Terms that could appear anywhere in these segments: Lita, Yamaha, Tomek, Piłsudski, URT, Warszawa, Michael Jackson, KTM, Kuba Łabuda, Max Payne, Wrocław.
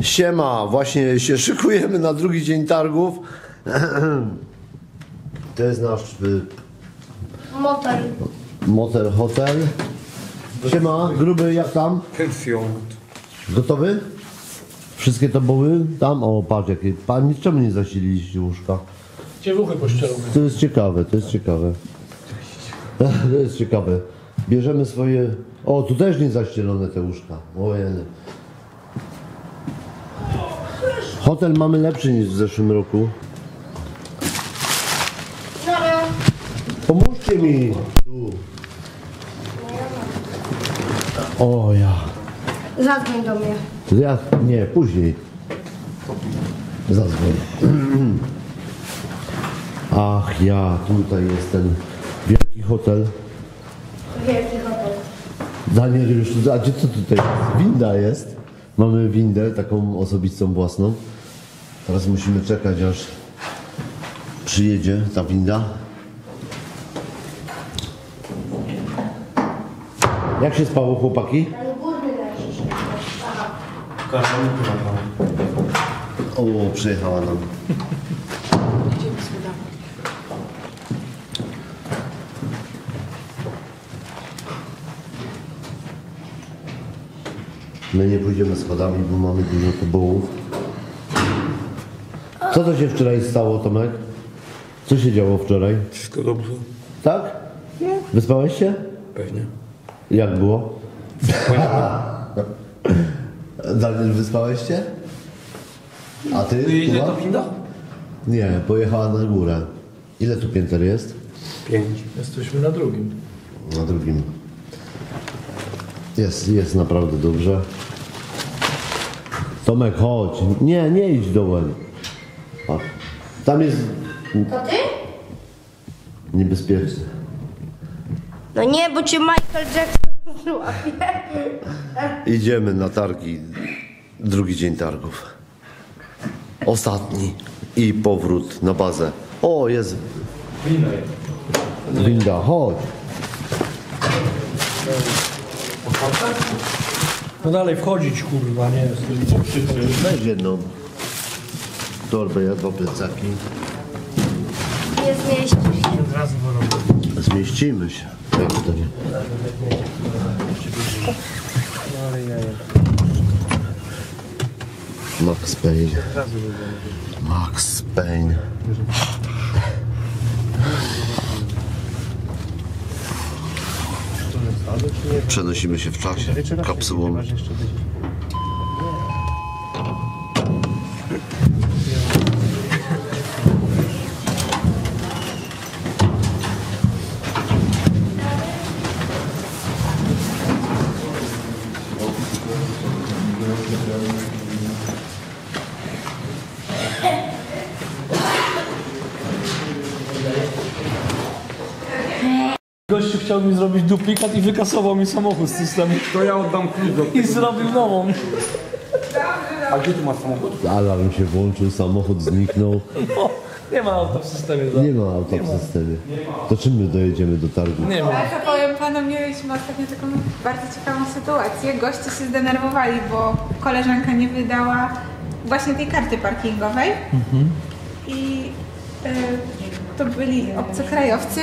Siema, właśnie się szykujemy na drugi dzień targów. To jest nasz motel hotel. Siema, gruby, jak tam? Gotowy? Wszystkie to były? Tam, o patrz jakie, pan niczemu nie zasililiście łóżka. Ciewuchy poszczelone. To jest ciekawe, to jest ciekawe. To jest ciekawe. Bierzemy swoje... O, tu też nie zaścielone te łóżka. Ojej. Hotel mamy lepszy niż w zeszłym roku. Pomóżcie mi! Tu. O ja. Zadzwoń do mnie. Ja, nie, później. Zadzwoń. Ach ja, tutaj jest ten wielki hotel. Wielki hotel. Daniel już, a gdzie co tutaj jest? Winda jest. Mamy windę, taką osobistą, własną. Teraz musimy czekać, aż przyjedzie ta winda. Jak się spało, chłopaki? O, przyjechała nam. My nie pójdziemy schodami, bo mamy dużo tobołów. Co to się wczoraj stało, Tomek? Co się działo wczoraj? Wszystko dobrze. Tak? Nie. Wyspałeś się? Pewnie. Jak było? Daniel, wyspałeś się? A ty? Jedzie ta winda? Nie, pojechała na górę. Ile tu pięter jest? 5. Jesteśmy na drugim. Na drugim. Jest naprawdę dobrze. Tomek, chodź. Nie, nie idź dołem. Tam jest... To ty? Niebezpieczne. No nie, bo cię Michael Jackson złapie. Idziemy na targi. Drugi dzień targów. Ostatni. I powrót na bazę. O, jest... Winda, chodź. No dalej wchodzić, kurwa, nie jest. Weź jedną torbę, ja 2 plecaki. Nie zmieścimy się. Zmieścimy się. Tak, to nie. Max Payne. Max Payne. Przenosimy się w czasie, kapsułą. Gościu chciał mi zrobić duplikat i wykasował mi samochód z systemu. To ja oddam klucz. I zrobił nową. A gdzie tu masz samochód? Alarm się włączył, samochód zniknął. No, nie ma auta w systemie. Tak? Nie ma auta w systemie. To czym my dojedziemy do targu? Nie ma. Ale to powiem panom, mieliśmy ostatnio taką bardzo ciekawą sytuację. Goście się zdenerwowali, bo koleżanka nie wydała właśnie tej karty parkingowej. Mhm. I... to byli obcokrajowcy,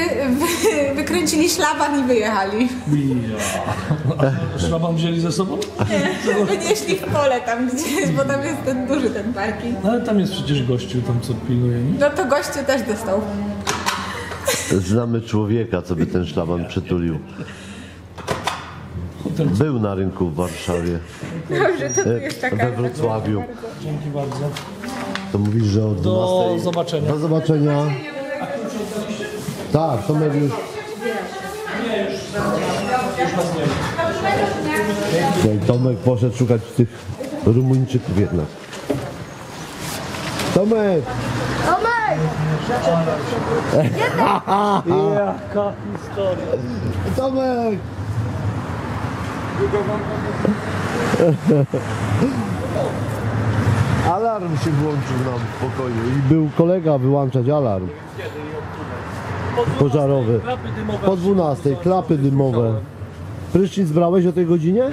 wykręcili szlaban i wyjechali. A szlaban wzięli ze sobą? Nie, wynieśli w pole tam gdzieś, bo tam jest ten duży ten parking. No ale tam jest przecież gościu, tam co pilnuje, nie? No to gościu też dostał. Znamy człowieka, co by ten szlaban przytulił. Był na rynku w Warszawie. Dobrze, to tu jest taka... We Wrocławiu. Dzięki bardzo. To mówisz, że od 12. Do zobaczenia. Do zobaczenia. Tak, to my już... Tomek poszedł szukać tych Rumuńczyków jednak. Tomek! Tomek! Jaka historia! Tomek! Alarm się włączył nam w pokoju i był kolega wyłączać alarm. Pożarowy. Po 12, klapy dymowe. Prysznic brałeś o tej godzinie?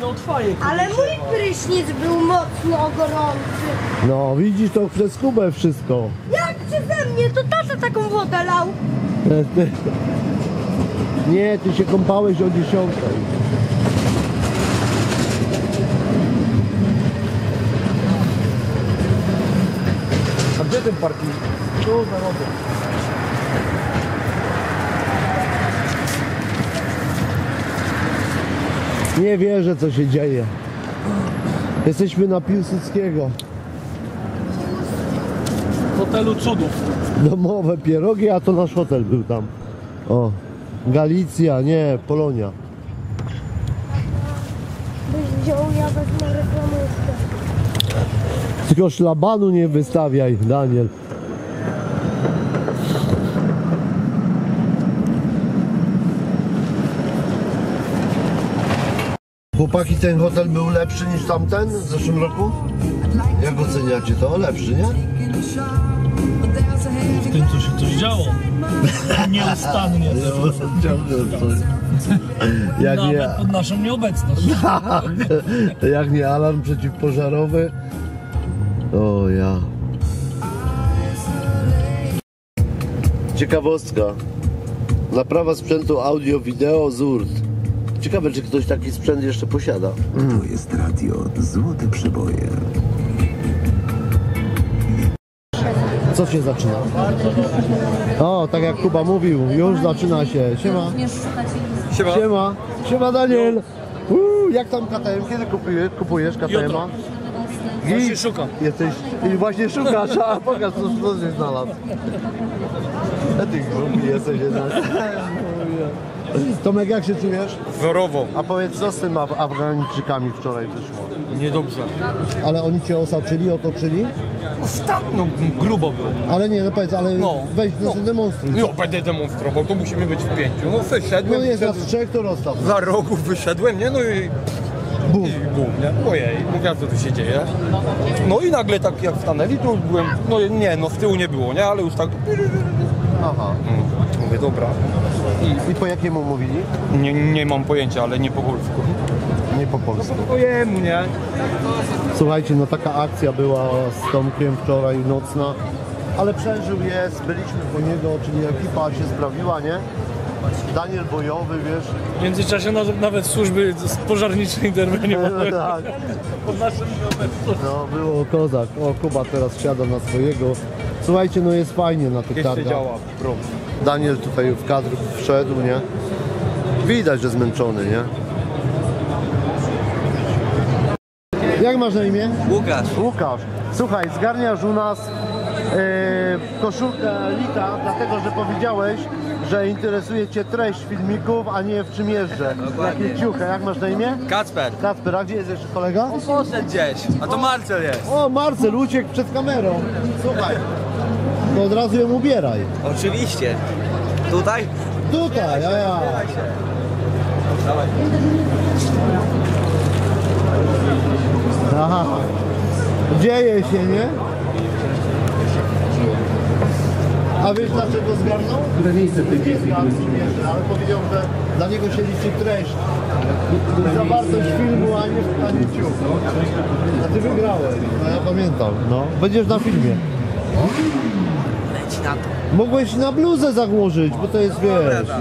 No twoje. Ale mój prysznic był mocno gorący. No widzisz to przez Kubę wszystko. Jak przeze mnie? To tata taką wodę lał. Nie, ty się kąpałeś o 10:00. A gdzie ten parking? Tu na rodę. Nie wierzę, co się dzieje. Jesteśmy na Piłsudskiego. Hotelu cudów. Domowe pierogi, a to nasz hotel był tam. O. Galicja, nie, Polonia. Byś wziął, ja wezmę reklamówkę. Tylko szlabanu nie wystawiaj, Daniel. Chłopaki, ten hotel był lepszy niż tamten w zeszłym roku? Jak oceniacie to? Lepszy, nie? W tym, co się coś działo. Nieustannie. Jak nawet nie... pod naszą nieobecność. Jak nie alarm przeciwpożarowy. O ja. Ciekawostka. Naprawa sprzętu audio-wideo z URT. Ciekawe, czy ktoś taki sprzęt jeszcze posiada. To jest radio Złote Przeboje. Co się zaczyna? O, tak jak Kuba mówił, już zaczyna się. Siema. Siema. Siema. Siema, Daniel. Jak tam KTM? Kiedy kupujesz KTM-a? Właśnie szukam. Jesteś... I właśnie szukasz, a pokaż, co się znalazł. A ty głupi jesteś jednak. Tomek, jak się czujesz? Wzorowo. A powiedz, co z tym Afgańczykami wczoraj wyszło? Niedobrze. Ale oni cię osaczyli, otoczyli? Ostatnio grubo było. Ale nie, no powiedz, ale no, weź, no, demonstruj. No będę demonstrował, to musimy być w 5. No wyszedłem. No jest nas 3, to rozstaw. Za rogów wyszedłem, nie? No i... Bum. I bum, nie? Ojej, no jak to tu się dzieje? No i nagle tak jak stanęli, to już byłem... No nie, no z tyłu nie było, nie? Ale już tak... Aha. Mówię, dobra. I po jakiemu mówili? Nie mam pojęcia, ale nie po polsku. Nie po polsku. No po jemu, nie? Słuchajcie, no taka akcja była z Tomkiem wczoraj nocna, ale przeżył jest, byliśmy po niego, czyli ekipa się sprawiła, nie? Daniel bojowy, wiesz. W międzyczasie nawet służby pożarnicze interweniowały. No, tak. Pod naszym obecność. No było kozak. O, Kuba teraz wsiada na swojego. Słuchajcie, no jest fajnie na tych targach. Działa, bro. Daniel tutaj w kadr wszedł, nie? Widać, że zmęczony, nie? Jak masz na imię? Łukasz. Łukasz. Słuchaj, zgarniasz u nas koszulkę Lita, dlatego, że powiedziałeś, że interesuje cię treść filmików, a nie w czym jeżdżę. Jakie ciuchy, jak masz na imię? Kacper. Kacper, a gdzie jest jeszcze kolega? On poszedł gdzieś, a to Marcel jest. O, Marcel uciekł przed kamerą. Słuchaj. To od razu ją ubieraj. Oczywiście. Tutaj? Tutaj, a ja. Aha. Dzieje się, nie? A wiesz dlaczego zgarnął? Ale powiedział, że dla niego się liczy treść. Zawartość filmu, a nie ciuch. A ty wygrałeś. No ja pamiętam, no. Będziesz na filmie. Leci na to. Mogłeś na bluzę zagłożyć, bo to jest, wiesz...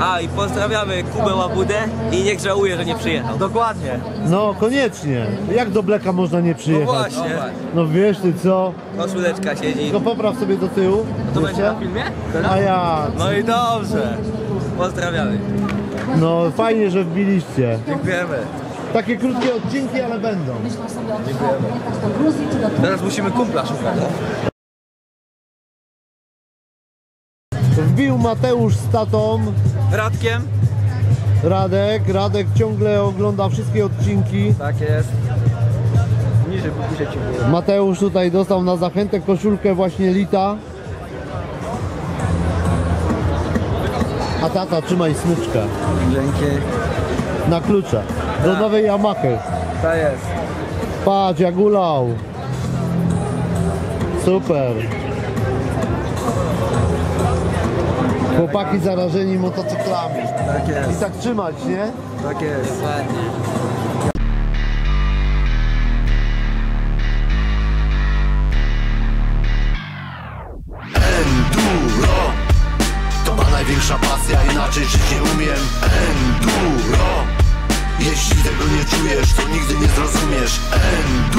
A i pozdrawiamy Kubę Łabudę i niech żałuje, że nie przyjechał. Dokładnie. No koniecznie. Jak do Bleka można nie przyjechać? No właśnie. No wiesz ty co? Koszuleczka siedzi. No popraw sobie do tyłu. A to będzie na filmie? A ja. No i dobrze. Pozdrawiamy. No fajnie, że wbiliście. Dziękujemy. Takie krótkie odcinki, ale będą. Dziękujemy. Teraz musimy kumpla szukać. Wbił Mateusz z tatą Radkiem. Radek ciągle ogląda wszystkie odcinki. Tak jest. Niżej puszczę. Mateusz tutaj dostał na zachętę koszulkę właśnie Lita. A tata, trzymaj smyczkę. Dzięki. Na klucze. Do nowej Yamahy. Tak jest. Patrz, jak ulał. Super. Chłopaki zarażeni motocyklami. Tak jest. I tak trzymać, nie? Tak jest. Dokładnie. Największa pasja, inaczej żyć nie umiem. Enduro. Jeśli tego nie czujesz, to nigdy nie zrozumiesz. Enduro.